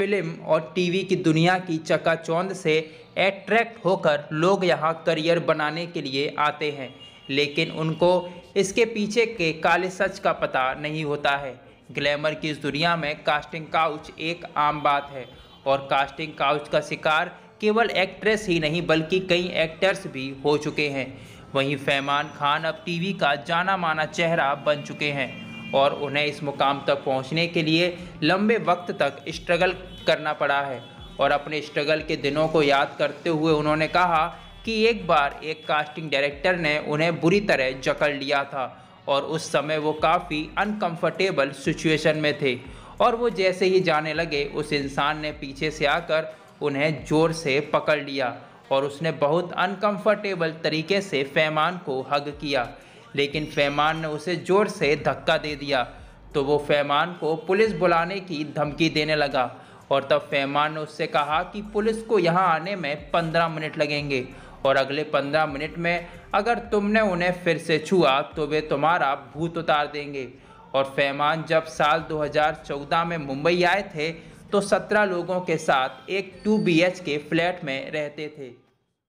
Film और TV की दुनिया की चकाचौंध से अट्रैक्ट होकर लोग यहाँ करियर बनाने के लिए आते हैं, लेकिन उनको इसके पीछे के काले सच का पता नहीं होता है। ग्लैमर की इस दुनिया में कास्टिंग काउच एक आम बात है और कास्टिंग काउच का शिकार केवल एक्ट्रेस ही नहीं बल्कि कई एक्टर्स भी हो चुके हैं। वहीं फहमान खान अब टीवी का जाना माना चेहरा बन चुके हैं और उन्हें इस मुकाम तक पहुंचने के लिए लंबे वक्त तक स्ट्रगल करना पड़ा है। और अपने स्ट्रगल के दिनों को याद करते हुए उन्होंने कहा कि एक बार एक कास्टिंग डायरेक्टर ने उन्हें बुरी तरह जकड़ लिया था और उस समय वो काफ़ी अनकंफर्टेबल सिचुएशन में थे और वो जैसे ही जाने लगे उस इंसान ने पीछे से आकर उन्हें ज़ोर से पकड़ लिया और उसने बहुत अनकंफर्टेबल तरीके से फहमान को हग किया, लेकिन फहमान ने उसे ज़ोर से धक्का दे दिया तो वो फहमान को पुलिस बुलाने की धमकी देने लगा और तब फहमान ने उससे कहा कि पुलिस को यहाँ आने में 15 मिनट लगेंगे और अगले 15 मिनट में अगर तुमने उन्हें फिर से छुआ तो वे तुम्हारा भूत उतार देंगे। और फहमान जब साल 2014 में मुंबई आए थे तो 17 लोगों के साथ एक 2 BHK फ्लैट में रहते थे।